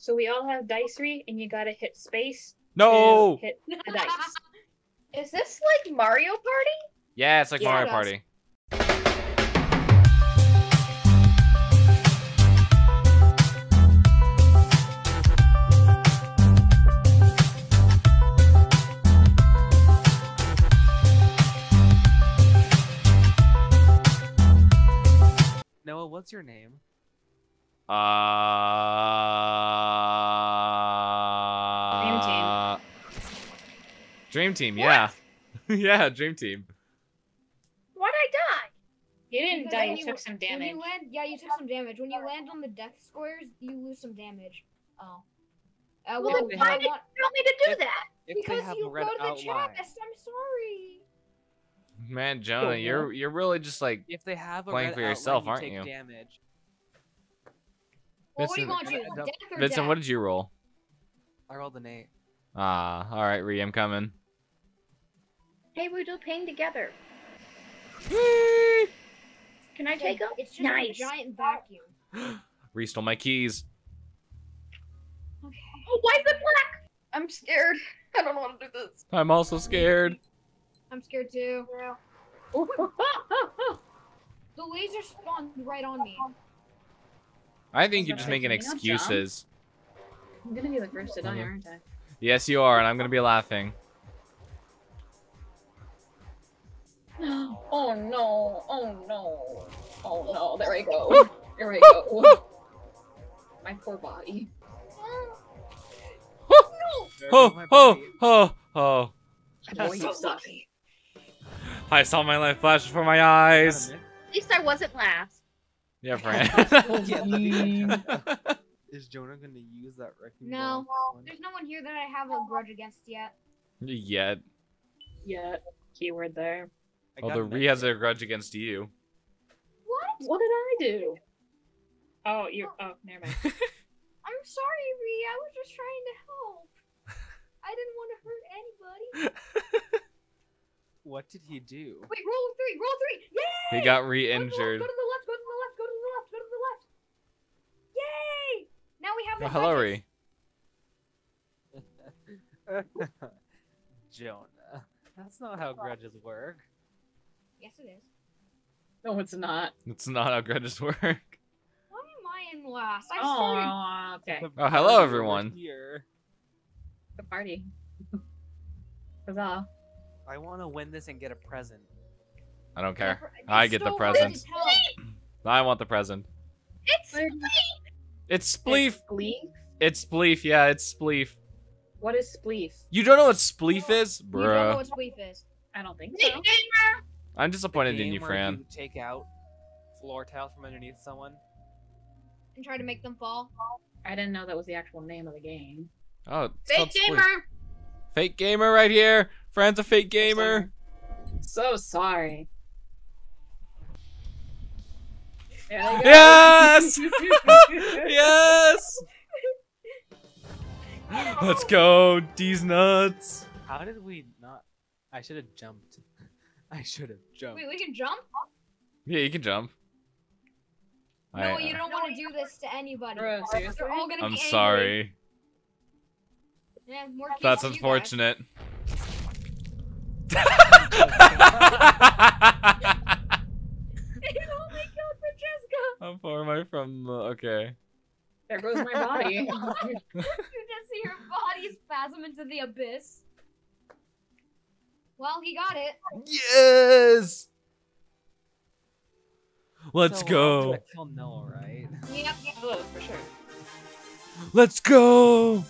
So we all have dicery, and you gotta hit space. No. To hit the dice. Is this like Mario Party? Yeah, it's like Mario Party. Noah, what's your name? Dream Team, what? Yeah. Yeah, Dream Team. Why'd I die? You didn't die, you took some damage. You land, yeah, you took some damage. When you land on the death squares, you lose some damage. Oh. Well, then why did you want me to do that? Because you go to the chest, I'm sorry. Man, Jonah, you're really just like if they have a playing for yourself, aren't you? Damage. Well, Vincent, what do you want? Vincent, what did you roll? I rolled an 8. Ah, all right, Ree, I'm coming. Hey, we do pain together. Can I take them? It's just nice. A giant vacuum. Ree stole my keys. Okay. Oh, why is it black? I'm scared. I don't want to do this. I'm also scared. I'm scared too. The laser spawned right on me. I think you're just making excuses. I'm gonna be the first to die, aren't I? Yes, you are, and I'm gonna be laughing. Oh no! Oh no! Oh no! There I go! There I go! My poor body. Oh no! Oh! Oh! Oh! Oh! Boy, you suck. I saw my life flash before my eyes. At least I wasn't last. Yeah, Fran. Is Jonah going to use that wrecking ball? No, there's no one here that I have a grudge against yet. Yet. Yet. Keyword there. Although Ree has a grudge against you. What? What did I do? Oh, you're. Oh, never mind. I'm sorry, Ree. I was just trying to help. I didn't want to hurt anybody. What did he do? Wait, roll 3. Roll 3. Yay! He got re-injured. Go to the left. Go to the left. Go to the left. Go to the left. Yay! Now we have Hillary. Jonah, that's not how grudges work. Yes, it is. No, it's not. It's not how grudges work. Why am I in last? I started. Okay. Oh, hello everyone. Here. The party. Huzzah! I want to win this and get a present. I don't care. I get the present. I want the present. It's spleef. It's spleef. It's spleef. Yeah, it's spleef. What is spleef? You don't know what spleef is, bro. You don't know what spleef is. I don't think so. I'm disappointed in you, Fran. You take out floor tiles from underneath someone and try to make them fall. I didn't know that was the actual name of the game. Oh, it's fake gamer. Spleef. Fake gamer right here. Fran's a fake gamer. I'm so sorry. Yes! Yes! Let's go, these nuts. How did we not? I should have jumped. I should have jumped. Wait, we can jump? Yeah, you can jump. No, you don't want to do this to anybody. Bro, they're all gonna be sorry. Yeah, that's unfortunate. How far am I from the... Okay. There goes my body. You just see your body spasm into the abyss. Well, he got it. Yes! Let's go. I kill Noah, right? Yep, yep. Oh, for sure. Let's go!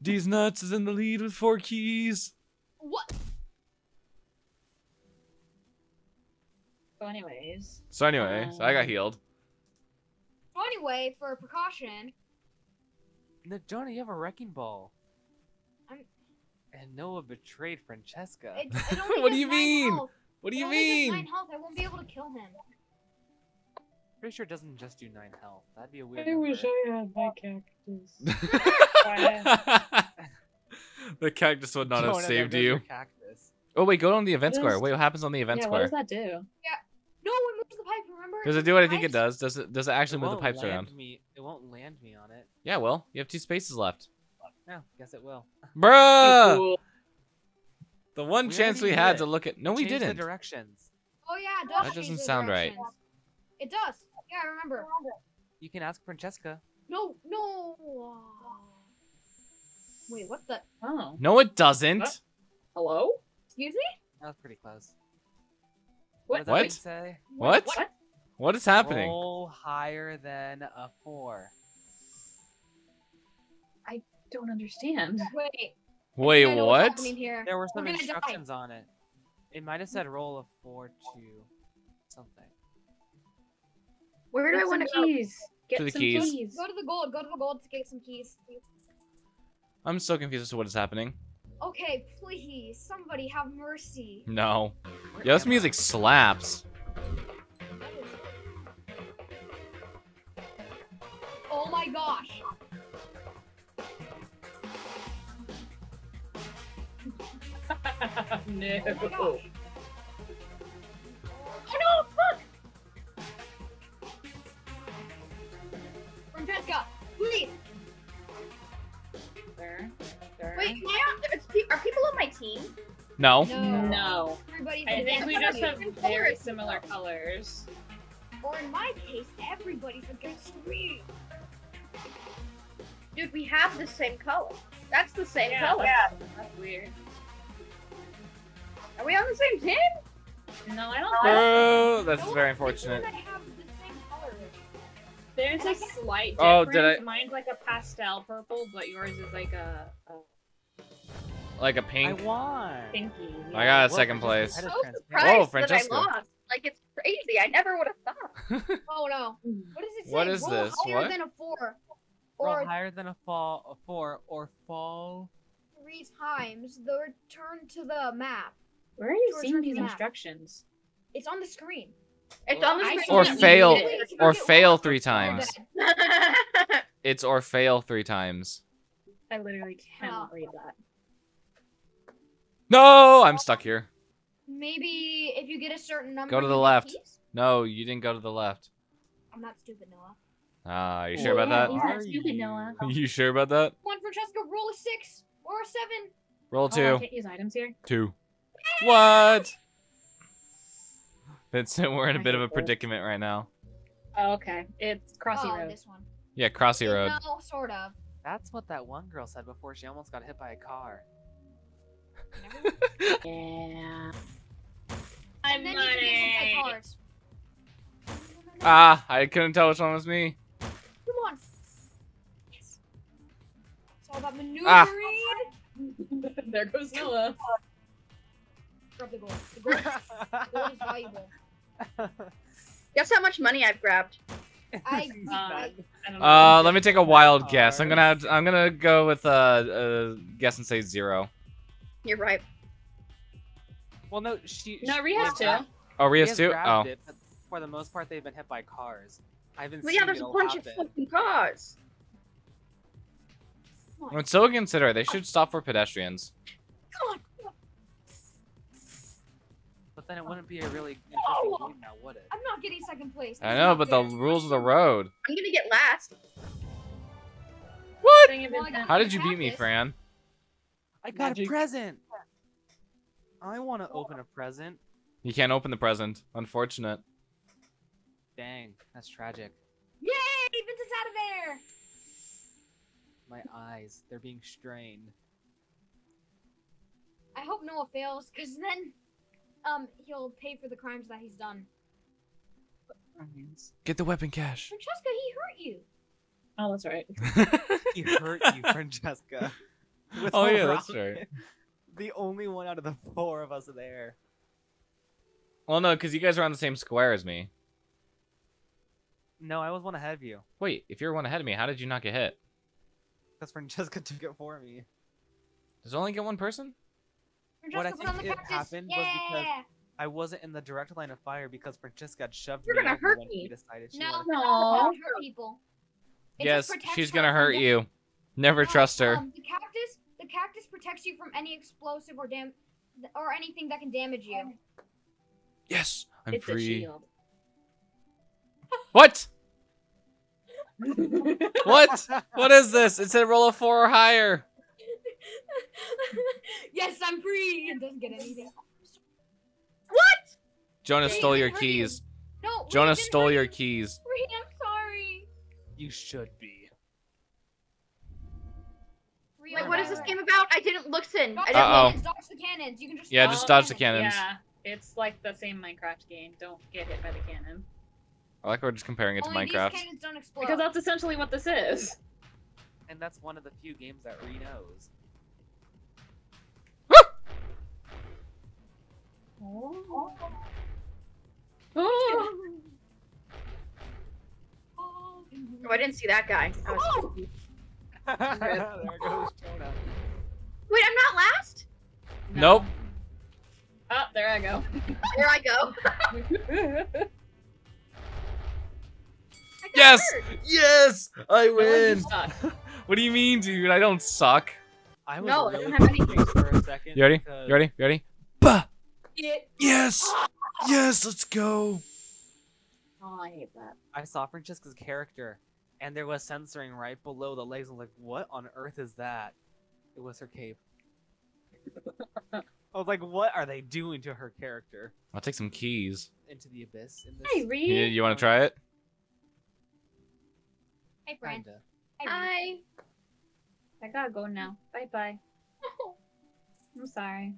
These nuts is in the lead with 4 keys. What? So anyways, I got healed. So anyway, for precaution. No, Jonah, you have a wrecking ball. And Noah betrayed Francesca. What do you mean? Health. What do you mean? 9 health. I won't be able to kill him. Pretty sure it doesn't just do 9 health. That'd be a weird. I wish I had my cactus. The cactus would not have saved you. Oh wait, go on the event square. Wait, what happens on the event square? What does that do? Yeah. No, it moves the the pipe, remember? Does it do what I think it does? Does it actually move the pipes around? It won't land me on it. Yeah, well, you have 2 spaces left. No, guess it will. Bruh! Cool. The one chance we had to look at... No, we didn't. The directions. Oh, yeah, it does. That doesn't sound right. It does. Yeah, I remember. You can ask Francesca. No, no. Wait, what the? Oh. No, it doesn't. What? Hello? Excuse me? That was pretty close. What? What? Say? What? What? What is happening? Roll higher than a 4. I don't understand. Wait. Wait, what? Here. There were some instructions on it. It might have said roll a 4 to something. Where do I want to keys? Get to the keys. Keys. Go to the gold. Go to the gold to get some keys. I'm so confused as to what is happening. Okay, please, somebody have mercy. No. Yeah, this music slaps. Oh my gosh. No. Oh, my gosh. Oh no, fuck! Francesca, please! There. Wait, can I are people on my team? No. No. I think we just have very similar colors. Or in my case, everybody's against me. Dude, we have the same color. That's the same color. Yeah, that's weird. Are we on the same team? No, I don't know. That's very unfortunate. There's a slight difference. Oh, did I... Mine's like a pastel purple, but yours is like a pink. I won. Pinky. Yeah. I got a second place. I'm so surprised that I lost. Like, it's crazy. I never would have thought. Oh no. What is it? What is this? Roll higher than a 4. Or roll higher than a 4, or fall 3 times. The return to the map. Where are you seeing these instructions? It's on the screen. It's or fail 3 times. It's or fail 3 times. I literally cannot read that. No, I'm stuck here. Maybe if you get a certain number. Go to the left. Keys? No, you didn't go to the left. I'm not stupid, Noah. Ah, are you sure about that? He's not stupid, Noah. You sure about that? One Francesca, roll a 6 or a 7. Roll 2. I can't use items here. 2. Yay! What? We're in a bit of a predicament right now. Oh, okay. It's Crossy Road. This one. Yeah, Crossy Road. No, sort of. That's what that one girl said before she almost got hit by a car. Yeah. I'm money. Ah, I couldn't tell which one was me. Come on. Yes. It's all about maneuvering. Ah. There goes Noah. Grab the gold. The gold is valuable. Guess how much money I've grabbed. Let me take a wild guess. I'm gonna go with a guess and say 0. You're right. Well, no, Ria's 2. Oh, Ria's 2. Oh. It, for the most part, they've been hit by cars. Yeah, there's a bunch of fucking cars. It's so inconsiderate. They should stop for pedestrians. Come on. Then it wouldn't be a really interesting game now, would it? I'm not getting second place. I know, but the rules of the road. I'm gonna get last. What? How did you beat me, Fran? I got a present. I want to open a present. You can't open the present. Unfortunate. Dang, that's tragic. Yay! Vincent's out of there! My eyes, they're being strained. I hope Noah fails, because then... he'll pay for the crimes that he's done. Get the weapon cache. Francesca, he hurt you. Oh, that's right. He hurt you, Francesca. Oh, yeah, that's right. The only one out of the 4 of us there. Well, no, because you guys are on the same square as me. No, I was one ahead of you. Wait, if you're one ahead of me, how did you not get hit? Because Francesca took it for me. Does it only get one person? What I think it happened was because I wasn't in the direct line of fire because Francesca had shoved me over when she decided she wanted to. No, hurt people. Yes, she's gonna hurt you. Never trust her. The cactus protects you from any explosive or anything that can damage you. Yes, I'm free. What? What? What is this? It said roll a 4 or higher. Yes, I'm free. It doesn't get anything. What? Jonas stole your keys. No, Jonas stole your keys. I'm sorry. You should be. Wait, what is this game about? I didn't listen. Uh-oh. Dodge the cannons. You can just dodge the cannons. Yeah, it's like the same Minecraft game. Don't get hit by the cannon. I like how we're just comparing it to Minecraft. These cannons don't explode. Because that's essentially what this is. And that's one of the few games that Ree knows. Oh. Oh. Oh, I didn't see that guy. I was confused. There goes Jonah. Wait, I'm not last? No. Nope. Oh, there I go. There I go. I yes! Hurt. Yes! I win! What do you mean, dude? I don't suck. I was really confused for a second. You ready? You ready? You ready? Bah! Yes! Yes, let's go! Oh, I hate that. I saw Francesca's character, and there was censoring right below the legs. I was like, what on earth is that? It was her cape. I was like, what are they doing to her character? I'll take some keys. Into the abyss. In this... Hey, Reed! You want to try it? Hey, Brian. Hi. I gotta go now. Bye-bye. I'm sorry.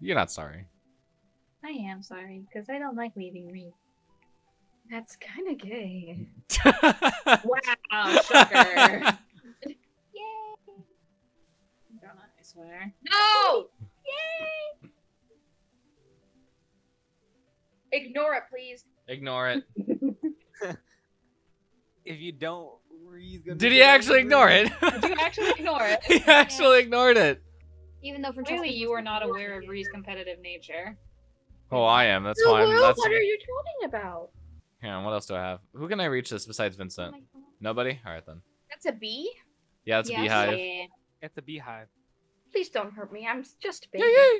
You're not sorry. I am sorry, because I don't like leaving Reed. That's kind of gay. Wow, sugar. Yay! Don't I swear. No! Yay! Ignore it, please. Ignore it. If you don't, Ree's gonna Did he actually ignore it? Did you actually ignore it? He actually ignored it. Even though, really, you were not aware of Ree's competitive nature. Oh, I am. That's why. That's what are you talking about? Hang on. What else do I have? Who can I reach this besides Vincent? Oh, nobody. All right then. That's a bee. Yeah, that's a beehive. Yeah. It's a beehive. Please don't hurt me. I'm just a baby. Yeah.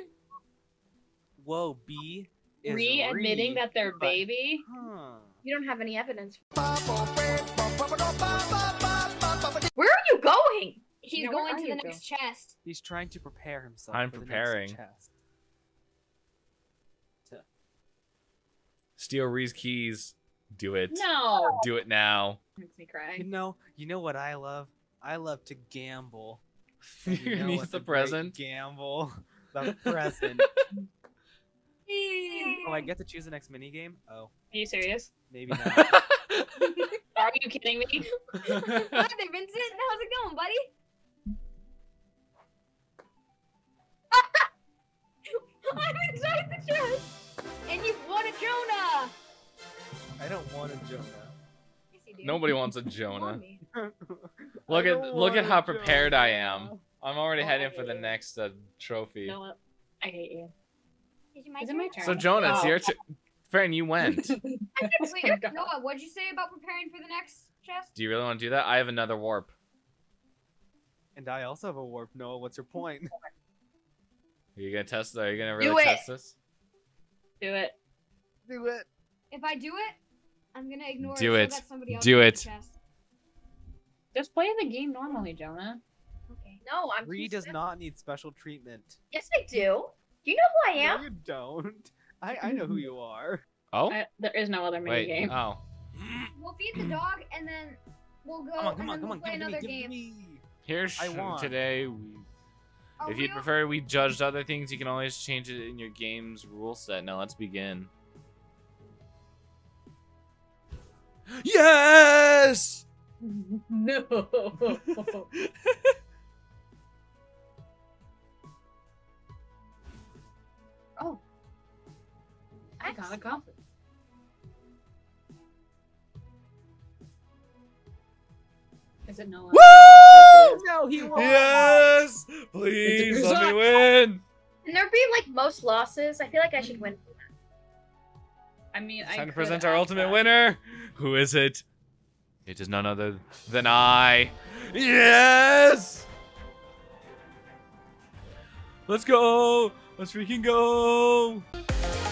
Whoa, bee. Is Re-admitting that they're baby. Huh. You don't have any evidence. Where are you going? He's going to the next chest. He's trying to prepare himself. I'm preparing. The next chest. Steal Ree's keys. Do it. No. Do it now. Makes me cry. You know what I love? I love to gamble. You need the present. Gamble. The present. Oh, I get to choose the next mini game? Oh. Are you serious? Maybe not. Are you kidding me? Hi there, Vincent. How's it going, buddy? I'm inside the chest. And you want a Jonah! I don't want a Jonah. Yes, you do. Nobody wants a Jonah. look at how prepared I am. I'm already heading for the next trophy. No, I hate you. Is it my turn? So Jonah, it's your turn. Farron, you went. Wait, Noah, what'd you say about preparing for the next chest? Do you really want to do that? I have another warp. And I also have a warp, Noah. What's your point? Are you gonna test this? Are you gonna really test this? Do it. Do it. If I do it, I'm gonna ignore it. Do it. Do it. Just play the game normally, Jonah. Okay. No, I'm. Ree does not need special treatment. Yes, I do. Do you know who I am? No, you don't. I know who you are. Oh. There is no other mini game. Oh. We'll feed the dog and then we'll go and play another game. Here's today. If you'd prefer we judged other things, you can always change it in your game's rule set. Now let's begin. Yes! No! Oh. I got a confidence. Is it Noah? Woo! No, he won. Yes! Please let me win! Can there be like most losses? I feel like I should win. I mean, it's time to present our ultimate winner. Who is it? It is none other than I. Yes! Let's go! Let's freaking go!